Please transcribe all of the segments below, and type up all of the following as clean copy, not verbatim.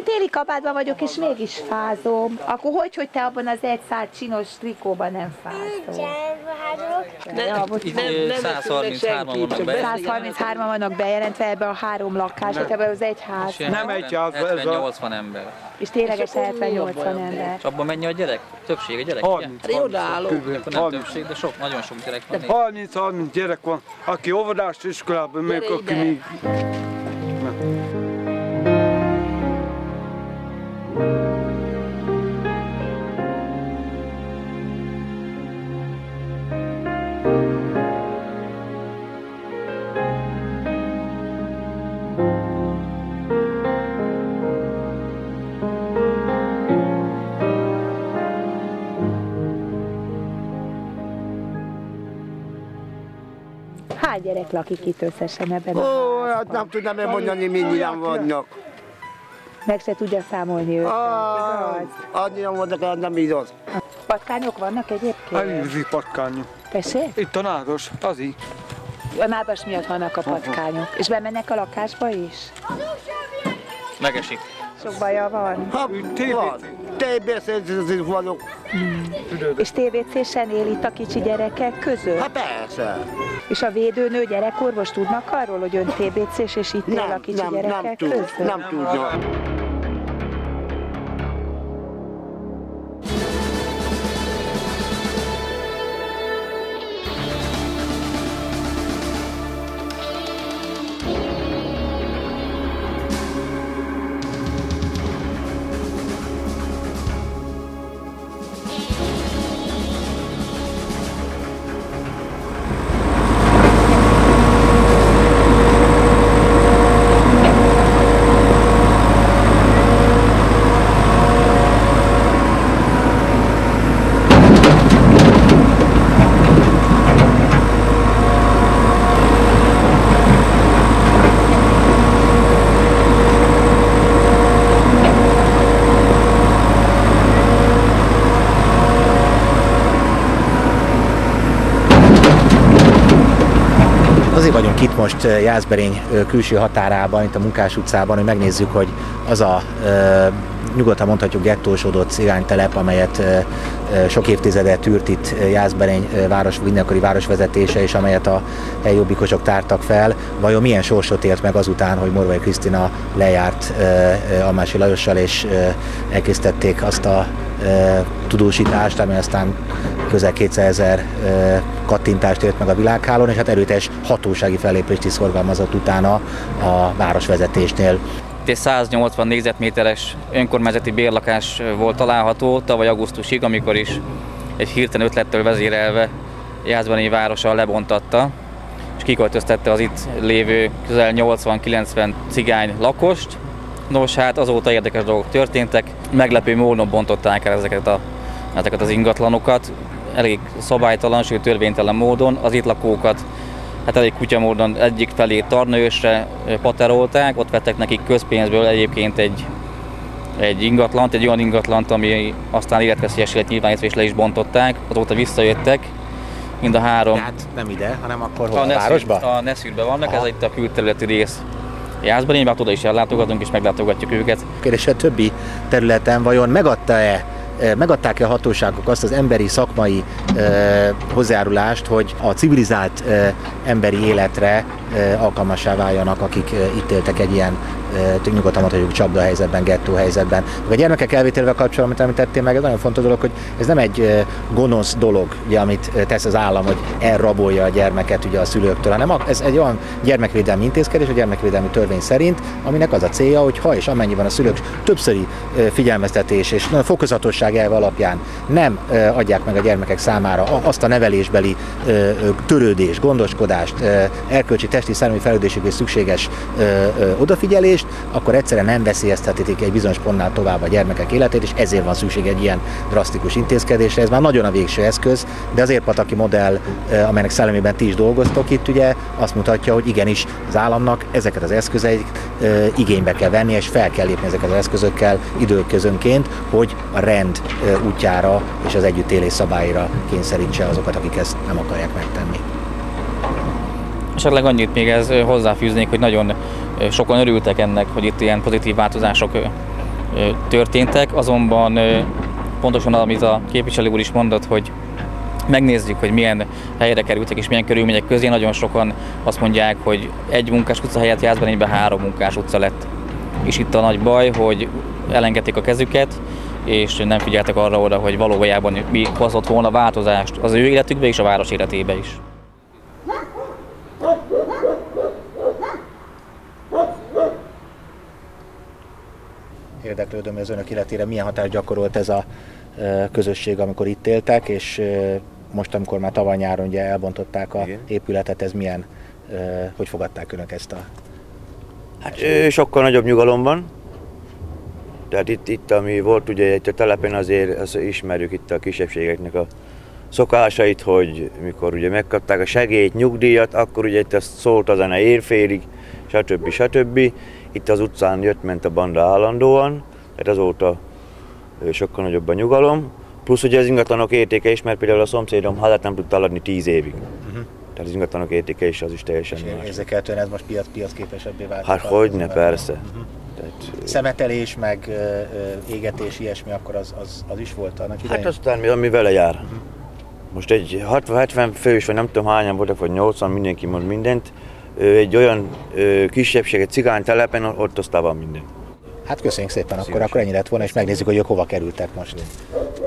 én téli kabátban vagyok, és mégis fázom. Akkor hogy te abban az egy szál csinos trikóban nem fázol? Nem, 133-an vannak bejelentve ebbe a három lakásba, ebbe az egy ház. Nem egy ház, ez a... 80 ember. És tényleg 70-80 ember. És abban mennyi a gyerek? Többség a gyerek? 30. De sok, nagyon sok gyerek van. 30-30 gyerek van, aki óvodás iskolában, még aki még... Hány gyerek lakik itt összesen ebben a házban? Ó, hát nem tudnám elmondani, mindjárt vannak. Meg se tudja számolni őket. Annyian vannak, hát nem igaz. Patkányok vannak egyébként? Elhívzik patkányok. Tessék? Itt a nádas, az így. A nádas miatt vannak a patkányok. És bemennek a lakásba is? Megesik. Sok baja van? Hát, van. TBC-n vannak. És TBC-sen él itt a kicsi gyerekek között? Hát persze. És a védőnő, gyerekorvos tudnak arról, hogy ön TBC-s és itt él a kicsi gyerekek között? Nem tudja. Vagyunk itt most Jászberény külső határában, itt a Munkás utcában, hogy megnézzük, hogy az a nyugodtan mondhatjuk gettósodott cigánytelep, amelyet sok évtizede tűrt itt Jászberény város, mindenkori városvezetése, és amelyet a helyi jobbikosok tártak fel, vajon milyen sorsot élt meg azután, hogy Morvai Krisztina lejárt Almási Lajossal, és elkészítették azt a tudósítást, ami aztán közel 200 000 kattintást ért meg a világhálón, és hát erőtes hatósági fellépést is szorgalmazott utána a városvezetésnél. Itt 180 négyzetméteres önkormányzati bérlakás volt található tavaly augusztusig, amikor is egy hirtelen ötlettől vezérelve Jászberényi városa lebontatta, és kiköltöztette az itt lévő közel 80-90 cigány lakost. Nos, hát azóta érdekes dolgok történtek, meglepő módon bontották el ezeket az ingatlanokat, elég szabálytalan, sőt törvénytelen módon. Az itt lakókat hát elég kutya módon egyik felé Tarnaörsre paterolták, ott vettek nekik közpénzből egyébként egy ingatlant, egy olyan ingatlant, ami aztán életveszélyes lett nyilvánítva, és le is bontották, azóta visszajöttek. Mind a három. Hát nem ide, hanem akkor hol? A városba? A Neszűrben vannak, aha. Ez itt a külterületi rész. Jászberényben, oda is ellátogatunk és meglátogatjuk őket. Kérdés, a többi területen vajon megadták-e a hatóságok azt az emberi szakmai hozzájárulást, hogy a civilizált emberi életre alkalmassá váljanak, akik itt éltek egy ilyen nyugodtan mondhatjuk csapda helyzetben, gettó helyzetben. A gyermekek elvételével kapcsolatban, amit említettél meg, ez nagyon fontos dolog, hogy ez nem egy gonosz dolog, ugye, amit tesz az állam, hogy elrabolja a gyermeket ugye a szülőktől, hanem ez egy olyan gyermekvédelmi intézkedés, a gyermekvédelmi törvény szerint, aminek az a célja, hogy ha és amennyiben a szülők többszöri figyelmeztetés és fokozatosság elve alapján nem adják meg a gyermekek számára azt a nevelésbeli törődést, gondoskodást, erkölcsi, testi, szellemi fejlődésükhez szükséges odafigyelést, akkor egyszerűen nem veszélyeztetik egy bizonyos pontnál tovább a gyermekek életét, és ezért van szükség egy ilyen drasztikus intézkedésre. Ez már nagyon a végső eszköz, de az érpataki modell, amelynek szellemében ti is dolgoztok itt, ugye, azt mutatja, hogy igenis az államnak ezeket az eszközeit igénybe kell venni, és fel kell lépni ezeket az eszközökkel időközönként, hogy a rend útjára és az együttélés szabályra kényszerítse azokat, akik ezt nem akarják megtenni. Esetleg annyit még ez hozzáfűznék, hogy nagyon sokan örültek ennek, hogy itt ilyen pozitív változások történtek, azonban pontosan amit a képviselő úr is mondott, hogy megnézzük, hogy milyen helyre kerültek és milyen körülmények közé. Nagyon sokan azt mondják, hogy egy Munkás utca helyett Jászberényben 3 Munkás utca lett. És itt a nagy baj, hogy elengedték a kezüket, és nem figyeltek arra oda, hogy valójában mi hozott volna változást az ő életükbe és a város életébe is. Érdeklődöm, hogy az önök életére milyen hatást gyakorolt ez a közösség, amikor itt éltek, és most, amikor már tavaly nyáron ugye elbontották az épületet, ez milyen, hogy fogadták önök ezt a... Hát sokkal nagyobb nyugalomban. Tehát itt ami volt ugye itt a telepen, azért azt ismerjük itt a kisebbségeknek a szokásait, hogy mikor ugye megkapták a segélyt, nyugdíjat, akkor ugye itt azt szólt a zene érfélig, stb. Stb. Itt az utcán jött-ment a banda állandóan, tehát azóta sokkal nagyobb a nyugalom. Plusz ugye az ingatlanok értéke is, mert például a szomszédom házát nem tudta eladni 10 évig. Tehát az ingatlanok értéke is, az is teljesen más. Érzékelhetően ez most piac képesebbé vált. Hát hogyne, persze. Tehát, szemetelés, meg égetés, ilyesmi, akkor az is volt annak idején? Hát aztán ami vele jár. Most egy 60-70 fő is, vagy nem tudom hányan voltak, vagy 80, mindenki mond mindent. Egy olyan kisebbség, egy cigány telepen, ott aztán van minden. Hát köszönjük szépen, akkor ennyi lett volna, és megnézzük, hogy ők hova kerültek most.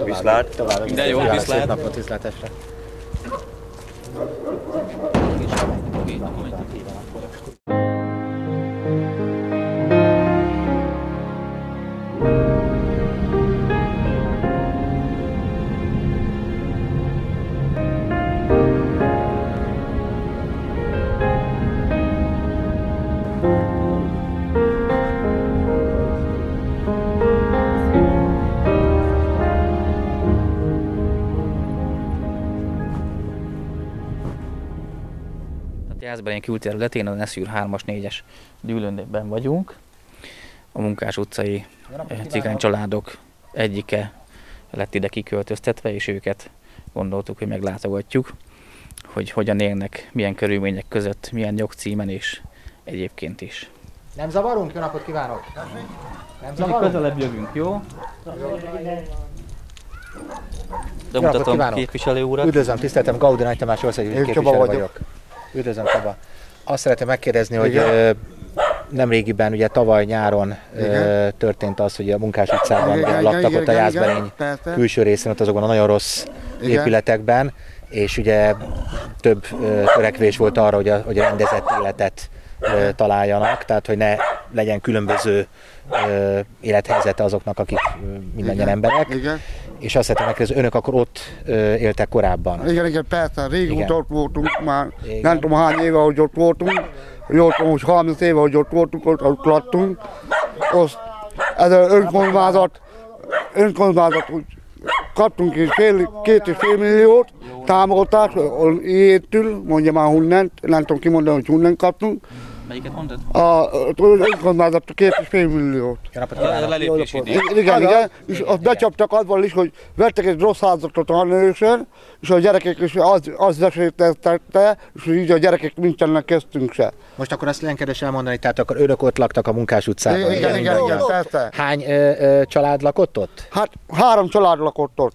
Viszlát! Minden jó, viszlát! Napot, viszlátásra! Jászberény külterületén, a Neszűr 3-as, 4-es dűlőben vagyunk. A Munkás utcai cigány családok egyike lett ide kiköltöztetve, és őket gondoltuk, hogy meglátogatjuk, hogy hogyan élnek, milyen körülmények között, milyen jogcímen és egyébként is. Nem zavarunk? Jó napot kívánok! Nem zavarunk? Közelebb jövünk, jó? De mutatom képviselő urat. Üdvözlöm, tiszteltem, Gaudi-Nagy Tamás országgyűlési képviselő vagyok. Üdvözlöm, Csaba. Azt szeretném megkérdezni, hogy nemrégiben, ugye tavaly nyáron történt az, hogy a Munkás utcában laktak ott a Jászberény külső részén, ott azokban a nagyon rossz épületekben, és ugye több törekvés volt arra, hogy a rendezett életet találjanak, tehát hogy ne legyen különböző élethelyzete azoknak, akik mindannyian emberek. Igen. És azt szeretném megkérdezni, önök akkor ott éltek korábban? Igen, persze, régóta ott voltunk már, nem tudom hány éve, hogy ott voltunk, most 30 éve, hogy ott voltunk, ott laktunk. Ez az önkormányzat, hogy kaptunk 2,5 milliót, támogatás, ilyétül, mondja már honnan, nem tudom kimondani, hogy honnan kaptunk. Melyiket mondtad? Az önkormányzat 2,5 milliót. A lelépés idő. Igen, és azt becsaptak azzal is, hogy vettek egy rossz házat a Tarnaörsön, és a gyerekek is azt vesélytette, és így a gyerekek nincsenek köztünk se. Most akkor azt lenne kedves elmondani, tehát akkor önök ott laktak a Munkás utcában. Igen, persze. Hány család lakott ott? Hát 3 család lakott ott.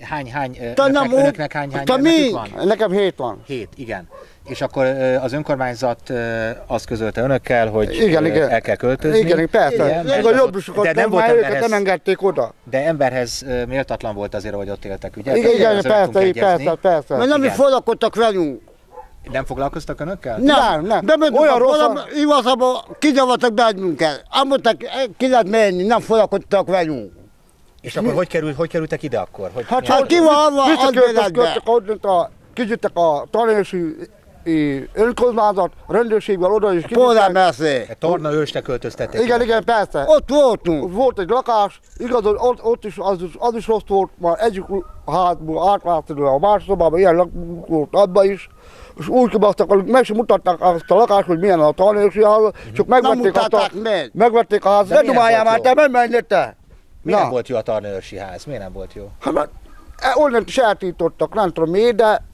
Önöknek hány gyermekük van? Nekem 7 van. 7, igen. És akkor az önkormányzat azt közölte önökkel, hogy el kell költözni. Igen, persze. De nem volt emberhez, oda. De emberhez méltatlan volt azért, hogy ott éltek, ugye? Igen, persze. Mert nem is foglalkoztak velünk. Nem foglalkoztak önökkel? Nem. Bementünk olyan rosszul, igazában kigyavartak bennünket. Amúgy ki lehet menni, nem foglalkoztak velünk. És akkor hogy kerültek ide akkor? Hát ki van az véletben? Kigyüttek a Tarnaörsű önkormányzat, rendőrségvel oda is kigyüttek. Tarnaörsre költöztették. Igen, persze. Ott voltunk. Volt egy lakás, igaz, ott is az is rossz volt, már egyik házból átváltani a másik szobában, ilyen lakunk volt abban is. És úgy kibasztak, meg sem mutatták azt a lakást, hogy milyen a Tarnaörsű ház, csak megvették a házat. Ne dumáljál már, te menj te! Miért nem volt jó a Tarnaörsű ház? Miért nem volt jó? Onnent is eltítottak, nem tudom miért, de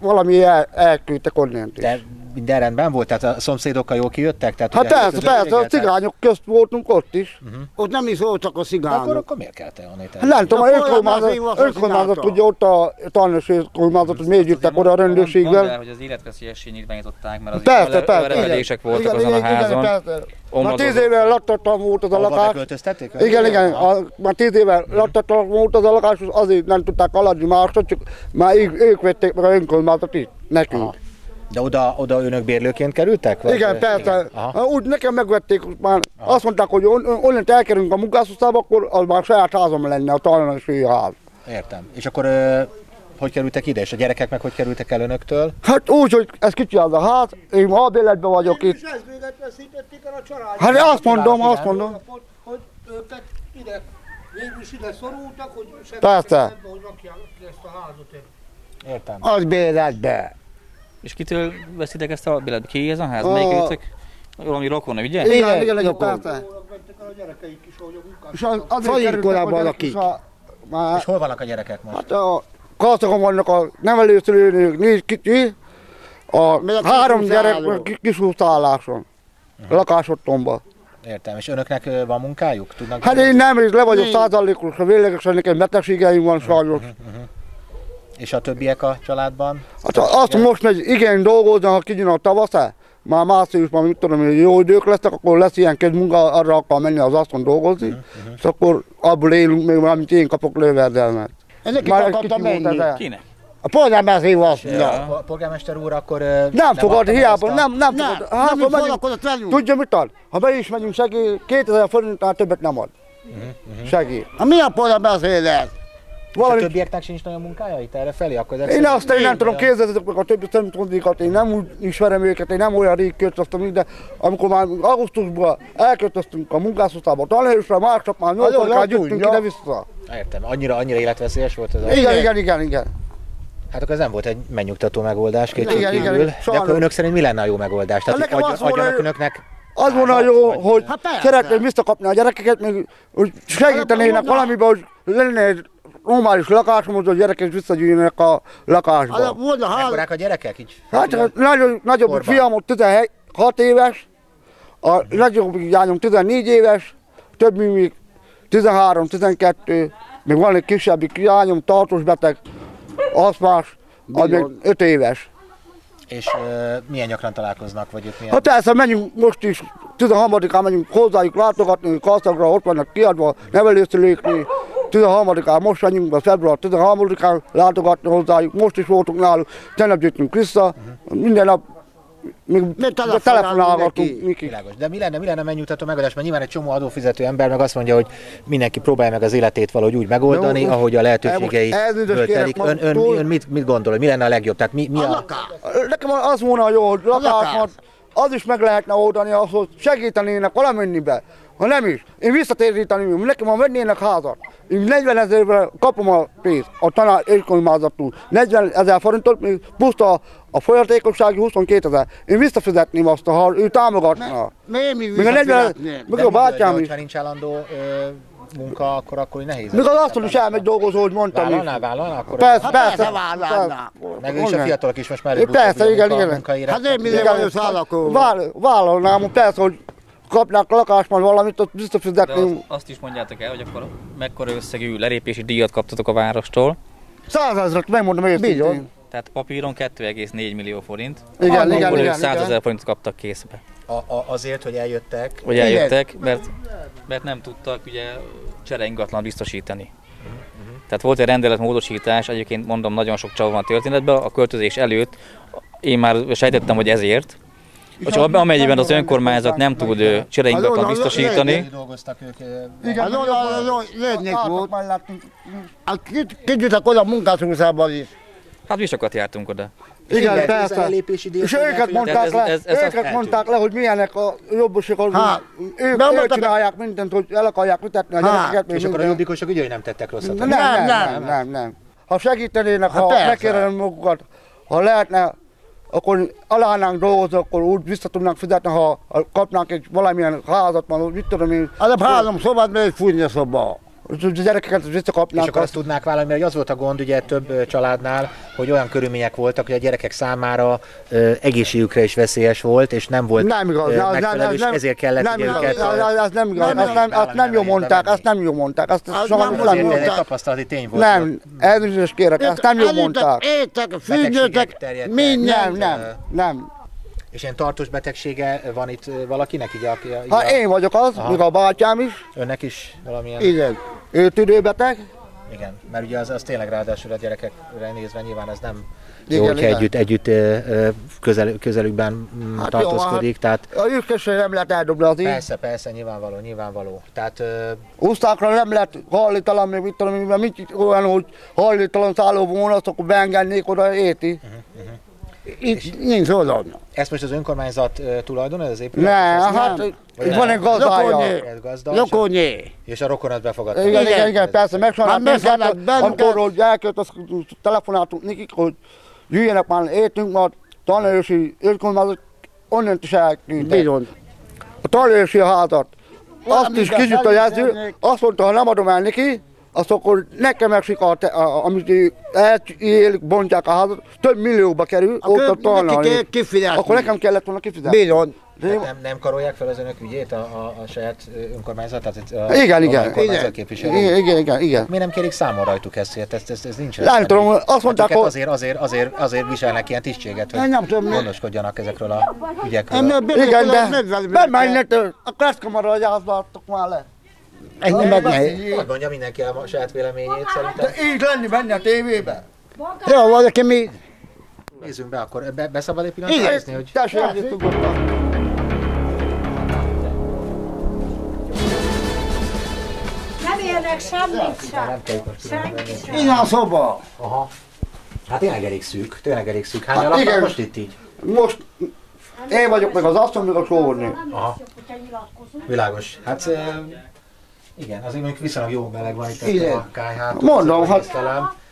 valami elküldtek onnent is. minden rendben volt? Tehát a szomszédokkal jól kijöttek? Tehát, hát persze, a cigányok közt voltunk ott is. Ott nem is voltak a cigányok. Akkor miért kellett elmenni? Nem tudom, az önkormányzat tudja, ott a Tarnaörs önkormányzat, hogy miért jöttek oda a rendőrséggel. Hogy az életveszélyessé nyilvánították, mert az ölelkedések voltak azon a házon. Már 10 évvel lattatlan volt az a lakás. Igen, már 10 évvel lattatlan volt az a lakás, és azért nem tudták aladni másra, csak már ők vették meg a önkormányzat itt, nekünk. Aha. De oda önök bérlőként kerültek? Vagy? Igen, persze. Úgy nekem megvették, már azt mondták, hogy onnent elkerülünk a Munkás utcába, akkor az már saját házam lenne, a Tarnaörs ház. Értem. És akkor hogy kerültek ide, és a gyerekek meg hogy kerültek el önöktől? Hát úgy, hogy ez kicsi az a ház, én albéletben vagyok itt. Nem is ezbédet veszítették el a családját. Hát azt mondom. Hogy őket ide, végül is ide szorultak, hogy segítségedben, hogy rakják ezt a házat el. Értem. Albéletben. És kitől veszitek ezt a albéletben? Ki ez a ház? Melyikőtök? Valami rokona, ugye? Igen, persze. És azért kerültek a gyerekek. És hol vannak a gyerekek most? Kaszakon vannak a nevelőszülőnök, 4 kicsi, a 3 gyerek kisúszálláson, lakásottomban. Értem, és önöknek van munkájuk? Tudnak hát én nem, és le vagyok 100%-os, véglegesen nekem betegségeim van sajnos. És a többiek a családban? Hát azt most megy, igen, dolgoznak, kijön a tavasz, már márciusban, mit tudom, hogy jó idők lesznek, akkor lesz ilyen közmunka, arra akar menni az aszton dolgozni, és akkor abból élünk még, amit én kapok lőverdelmet. Ezeket akartam menni. Kinek? A polgármester úr azt mondja. A polgármester úr akkor... Nem fogad, hiába, nem fogad. Tudja mit ad? Ha be is megyünk segély, 2000 forintnál többet nem ad. Segély. Mi a polgármester lesz? A többieknek sincs nagyon munkája itt erre felé? Én azt nem tudom, kézzetek a többi szemtondékat, én nem úgy ismerem őket, én nem olyan rég költöztem ide. Amikor már augusztusban elköltöztünk a Munkás utcába, a Tarnaörsre, másnap már 8-án jöttünk ide-vissza. Értem, annyira életveszélyes volt ez a... Igen. Hát akkor ez nem volt egy megnyugtató megoldás kétségkívül. De akkor önök szerint mi lenne a jó megoldás? Tehát adjanak önöknek... Az volna jó, hogy szeretném visszakapni a gyerekeket, hogy segítenének valamiben, hogy lenne normális lakásom, hogy a gyerekek visszagyűjjenek a lakásba. Mekkorák a gyerekek így? Hát nagyobb fiam, 16 éves, a nagyobb lányom 14 éves, több még 13-12, még van egy kisebbik lányom, tartós beteg, aszmás, az még 5 éves. És milyen gyakran találkoznak, vagy itt milyen? Hát persze, menjünk most is, 13-án menjünk hozzájuk látogatni, Karszagra, ott vannak kiadva, nevelőszülőknél, 13-án most menjünk be, február 13-án látogatni hozzájuk, most is voltunk náluk, tegnap jöttünk vissza, minden nap még telefonálgatunk. De mi lenne megnyugtató megoldás? Mert nyilván egy csomó adófizető ember meg azt mondja, hogy mindenki próbálja meg az életét valahogy úgy megoldani, ahogy a lehetőségei telik. Ön mit gondol, hogy mi lenne a legjobb? Tehát mi a... Nekem az volna jó, hogy lakásmat, az is meg lehetne oldani, az, hogy segítenének valamennyibe. Ha nem is, én visszatéríteném, nekem ha vennének házat, én 40 000-re kapom a pénzt, a tanár önkormányzattól, 40 000 forintot, még puszta a folyatékossági 22 000, én visszafizetném azt, ha ő támogatna. Még a 40 000, meg a bátyám is. Ha nincs állandó munka, akkor nehéz. Még az asztal is elmegy dolgozó, hogy mondtam. Vállalná, akkor... Persze, vállalná. Meg is a fiatalok is most már előbb a munkaira. Hát én minden vagyok szállakó. Vállalnám, persze, hogy kapnák lakásban valamit, ott biztos fizetni. Azt is mondjátok el, hogy akkor mekkora összegű lerépési díjat kaptatok a várostól? 100 000-et, megmondom őszintén. Tehát papíron 2,4 millió forint. Igen. 100 000 forintot kaptak készbe. Azért, hogy eljöttek? Hogy eljöttek, mert nem tudtak ugye csereingatlan biztosítani. Tehát volt egy rendeletmódosítás, egyébként mondom, nagyon sok csavar van a történetben, a költözés előtt én már sejtettem, hogy ezért. Csak amennyiben az önkormányzat nem tud csereingatlan biztosítani. Igen, lényeg volt. Kicsit oda a Munkás utcában is. Hát mi sokat jártunk oda. Igen, persze. És őket mondták le, hogy milyenek a jobbosok. Ők csinálják mindent, hogy el akarják ütetni a gyerekeket. És akkor a jobbikosok ügyei nem tettek rosszat. Nem. Ha segítenének, ha megkérdenem magukat, ha lehetne, akkor alánánk dolgozni, akkor úgy vissza tudnánk fizetni, ha kapnánk egy valamilyen házat, mit tudom én. Az a házam szobát, mert fújni a szoba. gyerekeket visszakapnánk. És akkor azt tudnák vállalni, mert az volt a gond ugye több családnál, hogy olyan körülmények voltak, hogy a gyerekek számára egészségükre is veszélyes volt, és nem volt megfelelő, és ezért kellett ugye őket. Azt nem jól mondták, azt nem jól mondták. Azt nem mondták. Tapasztalati tény volt. Nem, elnézést kérek, azt nem jól mondták. Éltek, függöttek, mindjárt. Nem. És ilyen tartós betegsége van itt valakinek? Hát én vagyok az, még a bátyám is. Önnek is valamilyen? Igen. Ő tüdőbeteg. Igen, mert ugye az tényleg ráadásul a gyerekekre nézve nyilván ez nem jó, hogyha együtt közelükben tartózkodik. Tehát a ütközség nem lehet eldoblazni. Persze, nyilvánvaló. Tehát usztákra nem lehet hajléktalan, még mit tudom, mert mit olyan, hogy hajléktalan szálló volna, azt akkor beengednék oda éti. Itt nincs oda. Ezt most az önkormányzat tulajdon, ez az épület? Nem, hát van egy gazdája. Lokonyé. És a rokonat befogadta. Igen, persze, megsajnálták minket, amikor elkért, azt telefonáltunk nekik, hogy jöjjenek már, értünk, mert Tarnaörsi önkormányzat onnent is elküldtek. Bizony. A Tarnaörsi házat, azt is kicsit a jelző, azt mondta, ha nem adom el neki, azt akkor nekem megsik, amit élik, bontják a házat, több millióba kerül, ott a Tarnaörsi. Akkor nekem kellett volna kifizetni. Bizony. Nem karolják fel az önök ügyét a saját önkormányzatát? Igen. Képviselői? Igen. Miért nem kérik számon rajtuk ezt nincs? Nem tudom, azt mondták, hogy... Azért viselnek ilyen tisztséget, hogy gondoskodjanak ezekről a ügyekről. Igen, de bemennek, a klasszkamaragyázba adtak már le. Hogy mondja mindenki a saját véleményét szerintem? De így lenni benne a tévében. Jó, valaki mi... Nézzünk be akkor, beszabad egy pillanatra nézni, hogy... Semmit sem. Innen a szoba. Aha. Hát tényleg elég szűk. Hány hát alapnak most itt így? Most én vagyok meg az asztal, meg a sóvodni. Aha. Világos. Hát igen, azért mondjuk viszonylag jó meleg van itt a kályhától. Mondom, hát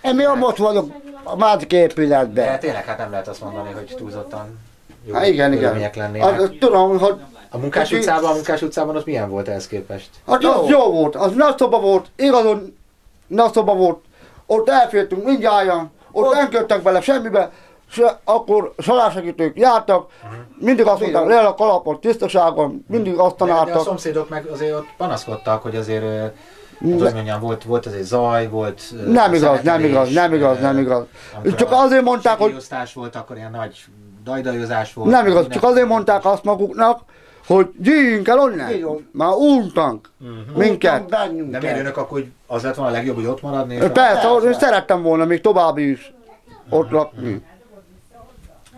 én ott vagyok a második épületben. De tényleg hát nem lehet azt mondani, hogy túlzottan jó körülmények lennének. Tudom, hogy... A Munkás utcában ott milyen volt ehhez képest? Hát az jó volt, az nagy szoba volt, igazon nagy szoba volt. Ott elfértünk mindjárt, ott nem köttek bele semmibe, akkor családsegítők jártak, mindig azt mondták, le a kalapot, tisztaságon, mindig azt tanáltak. De a szomszédok meg azért ott panaszkodtak, hogy azért, volt azért zaj, volt... Nem igaz. Csak azért mondták, hogy... Segélyosztás volt, akkor ilyen nagy dajdajozás volt. Nem igaz, csak azért mondták azt maguknak, hogy gyűjjünk el onnan, már untank minket. De miért önök akkor az lett volna a legjobb, hogy ott maradni? Persze, én szerettem volna még további is ott lakni.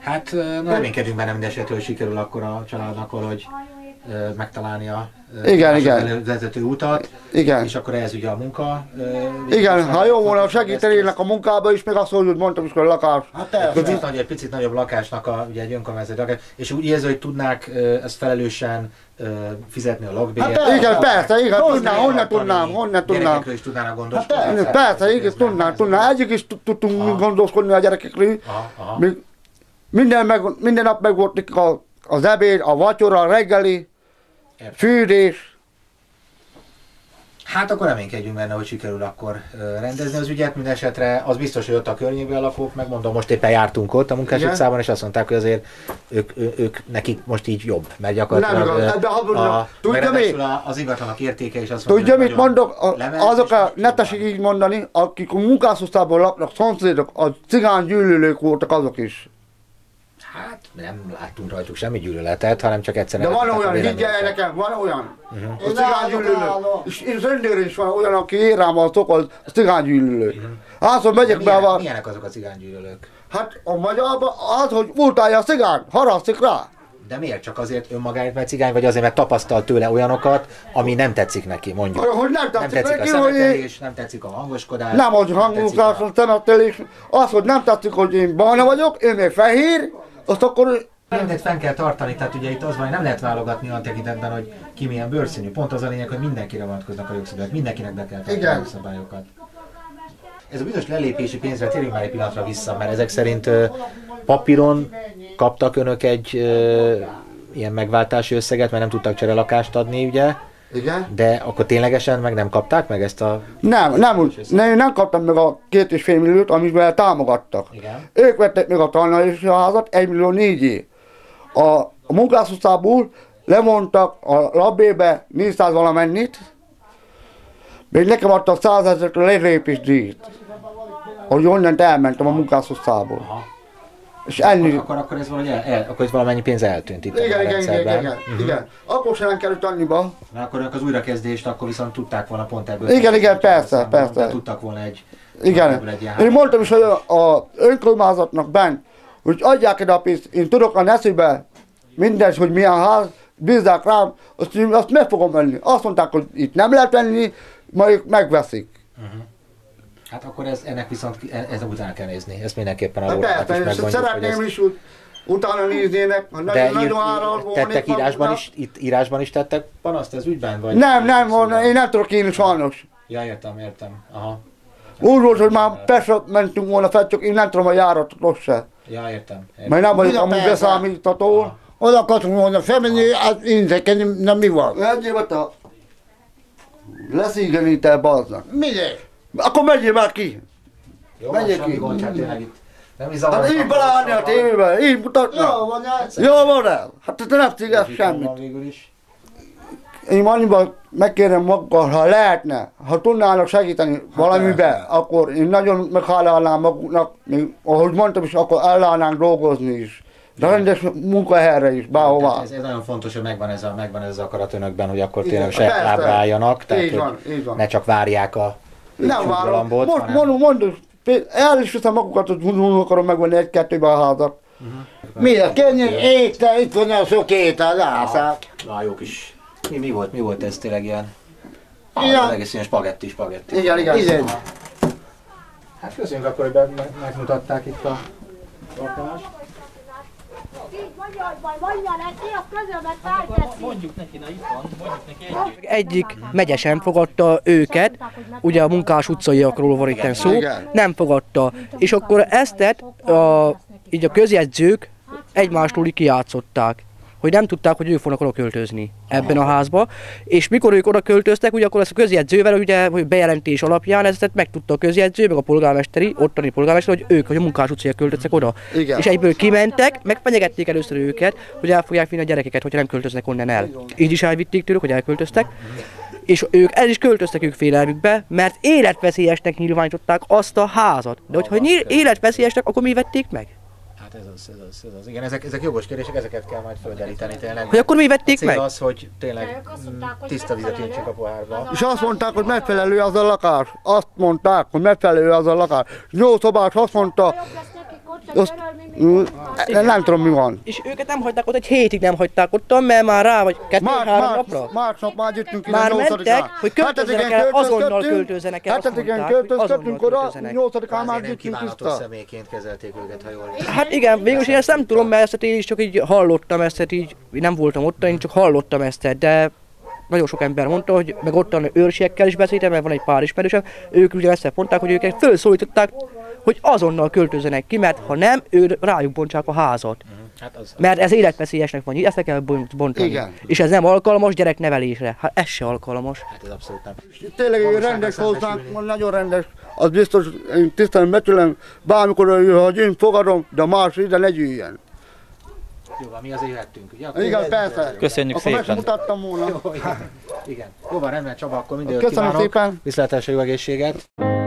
Hát reménykedünk benne minden esetről, hogy sikerül akkor a családnak valahogy megtalálni a vezető utat. Igen. És akkor ez ugye a munka. Igen, ha jó volna segítenének a munkába is, még azt mondtam is, hogy a lakás. Hát egy picit nagyobb lakásnak egy önkormányzati lakás. És úgy érzi, hogy tudnák ezt felelősen fizetni a lakbért. Igen, persze, igen, honnan tudnám. Gyerekekről is tudnának gondoskodni. Persze, igen, tudnám. Egyik is tudtunk gondoskodni a gyerekekről. Minden nap meg volt nekik az ebéd, a vacsora, a reggeli, fűrés. Hát akkor reménykedjünk benne, hogy sikerül akkor rendezni az ügyet. Mindenesetre az biztos, hogy ott a környékben lakók, megmondom, most éppen jártunk ott a Munkás utcában, és azt mondták, hogy azért ők nekik most így jobb, mert gyakorlatilag az ingatlanak értéke is azt mondja, tudja, mit mondok? Azok ne tessék így mondani, akik a Munkás utcában laknak, szomszédok, a cigány gyűlölők voltak azok is. Hát nem láttunk rajtuk semmi gyűlöletet, hanem csak egyszerűen... De van olyan, higgye nekem, van olyan. A cigánygyűlölő. És rendőr is van olyan, aki ér rám a szokott, a cigánygyűlölő. Hányszor megyek be a... Milyenek azok a cigánygyűlölők? Hát a magyarban az, hogy utálja a cigány, haragszik rá. De miért? Csak azért önmagáért, mert cigány, vagy azért, mert tapasztal tőle olyanokat, ami nem tetszik neki, mondjuk. Hogy nem tetszik neki, a szemetelés, nem tetszik a hangoskodás. Nem az hangoskodás, a szemetelés. Az, hogy nem tetszik, hogy én barna vagyok, én még fehér, azt akkor... Mindet fenn kell tartani, tehát ugye itt az van, hogy nem lehet válogatni a tekintetben, hogy ki milyen bőrszínű. Pont az a lényeg, hogy mindenkire vonatkoznak a jogszabályok, mindenkinek be kell tartani a jogszabályokat. Ez a bizonyos lelépési pénzre térjünk már egy pillanatra vissza, mert ezek szerint papíron kaptak önök egy ilyen megváltási összeget, mert nem tudtak cserelakást adni, ugye? Igen? De akkor ténylegesen meg nem kapták meg ezt a... Nem kaptam meg a 2,5 milliót, amivel támogattak. Igen. Ők vettek meg a Tarnaörs házat 1,4 millió. A Munkás utcából lemondtak a Labbébe 400 valamennyit, még nekem adtak 100 000-re lelépés díjt, hogy onnan elmentem a Munkás utcából. Aha. És akkor ez valahogy akkor ez valamennyi pénz eltűnt itt. Igen. Akkor sem nem került annyiba. Mert akkor az újrakezdést akkor viszont tudták volna pont ebből. Igen, persze. De tudtak volna egy... Igen. Én mondtam is, hogy az önkormányzatnak bent, hogy adják ide a pénzt, én tudok a Neszűbe, mindegy, hogy milyen ház, bízzák rám, azt meg fogom venni. Azt mondták, hogy itt nem lehet venni, majd megveszik. Hát akkor ennek viszont után kell nézni, ezt mindenképpen a orvosnak is megmondjuk. Szeretném is utána néznének, nagyon ára volnék. Írásban is tettek panaszt ez ügyben? Vagy nem, én nem tudok írni sajnos. Ja, értem. Aha. Úgy volt, hogy már persze mentünk volna fel, csak én nem tudom a járatot se. Ja, értem. Mert nem vagyok amúgy beszámítható. Oda akartunk volna felmenni, hát nézekeni, na mi van? Egyébként a leszígenítel balznak. Minek? Akkor menjél már ki! Jó, menjél ki! Gond, hát tényleg itt. Nem is zavarnak. Hát így belállni a tévében, így mutatnak. Jó van el! Hát te nem szígesz semmit. Én annyiban megkérem magukkal, ha lehetne, ha tudnának segíteni valamiben, akkor én nagyon meghálálnám maguknak, ahogy mondtam is, akkor ellállnánk dolgozni is. De rendes munkahelyre is, bárhová. Ez nagyon fontos, hogy megvan ez az akarat önökben, hogy akkor tényleg se lábra álljanak, tehát ne csak várják a... Nem várom, mondom, el is viszem magukat, hogy mondom, akarom megvenni egy-kettőben a házat. Miért? Kérjünk étel, itt van a sok étel, lászák. Na, jó kis. Mi volt ez tényleg ilyen? Igen. Egész ilyen spagetti. Igen. Hát köszönjük akkor, hogy megmutatták itt a tartalást. Egyik megye sem fogadta őket, ugye a Munkás utcaiakról van itt szó, nem fogadta. És akkor ezt így a közjegyzők egymástól kijátszották, hogy nem tudták, hogy ők fognak oda költözni ebben a házba. És mikor ők oda költöztek, ugye akkor ezt a közjegyzővel, ugye bejelentés alapján ezt megtudta a közjegyző, meg a polgármesteri, ottani polgármester, hogy ők, hogy a Munkás utcára költöztek oda. Igen. És egyből kimentek, meg fenyegették először őket, hogy el fogják vinni a gyerekeket, hogyha nem költöznek onnan el. Így is elvitték tőlük, hogy elköltöztek. És ők el is költöztek ők félelmükbe, mert életveszélyesnek nyilvánították azt a házat. De hogyha életveszélyesnek, akkor mi vették meg? Hát ez az. Igen, ezek jogos kérdések, ezeket kell majd földeríteni tényleg. Hogy akkor mi vették meg? Az, hogy tényleg tiszta vizet öntsünk a pohárba. És azt mondták, hogy megfelelő az a lakás. Jó szobás, azt mondta. Nem tudom, mi van. És őket nem hagyták ott, egy hétig nem hagyták ott, mert már rá vagy 2-3 napra. Másnap már jöttünk ide 8-án. Már mentek, hogy költözzenek el, azonnal költözzenek el. Hát igen, költözködtünk oda, 8-án már jöttünk vissza. Személyként kezelték őket, ha jól. Hát igen, végül én ezt nem tudom, mert ezt én is csak így hallottam, nem voltam ott, én csak hallottam ezt, de nagyon sok ember mondta, hogy meg ottan őrsiekkel is beszéltem, mert van egy pár ismerősem, ők ugye ezt mondták, hogy őket felszólították, hogy azonnal költözzenek ki, mert ha nem, ő rájuk bontsák a házat. Hát mert ez életveszélyesnek van, ezt le kell bontani. Igen. És ez nem alkalmas gyereknevelésre. Hát ez se alkalmas. Hát ez abszolút nem. Tényleg rendes hozzánk, nagyon rendes. Az biztos, én tisztelem, becsülem, bármikor, hogy én fogadom, de más ide ne gyűjjön. Jó van, mi azért jöttünk, ugye? Igen, persze. Köszönjük szépen. Akkor megmutattam volna. Jó, igen. Jó van, rendben Csaba, akkor minden jót kívánok. Köszönöm szépen. Viszlátásra, jó egészséget.